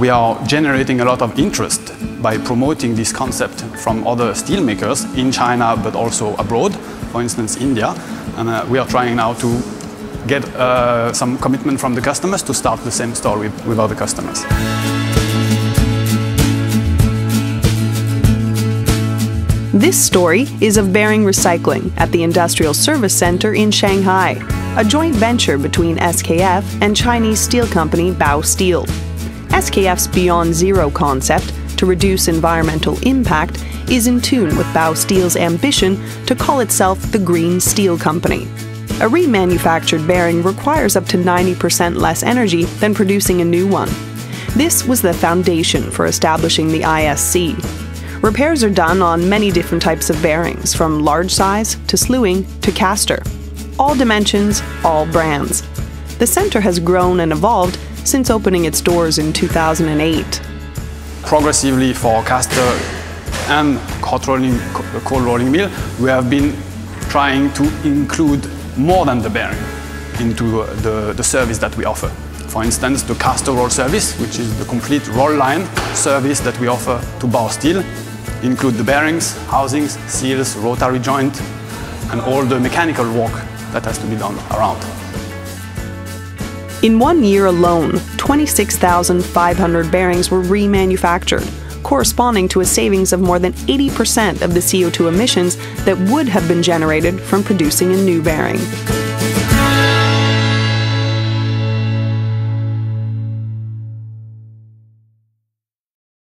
we are generating a lot of interest by promoting this concept from other steelmakers in China, but also abroad, for instance, India. And we are trying now to get some commitment from the customers to start the same story with other customers. This story is of bearing recycling at the Industrial Service Center in Shanghai, a joint venture between SKF and Chinese steel company Baosteel. SKF's Beyond Zero concept to reduce environmental impact is in tune with Baosteel's ambition to call itself the Green Steel Company. A remanufactured bearing requires up to 90% less energy than producing a new one. This was the foundation for establishing the ISC. Repairs are done on many different types of bearings, from large size to slewing to caster. All dimensions, all brands. The center has grown and evolved since opening its doors in 2008. Progressively for caster and cold rolling mill, we have been trying to include more than the bearing into the service that we offer. For instance, the caster roll service, which is the complete roll line service that we offer to Baosteel, include the bearings, housings, seals, rotary joint, and all the mechanical work that has to be done around. In 1 year alone, 26,500 bearings were remanufactured, corresponding to a savings of more than 80% of the CO2 emissions that would have been generated from producing a new bearing.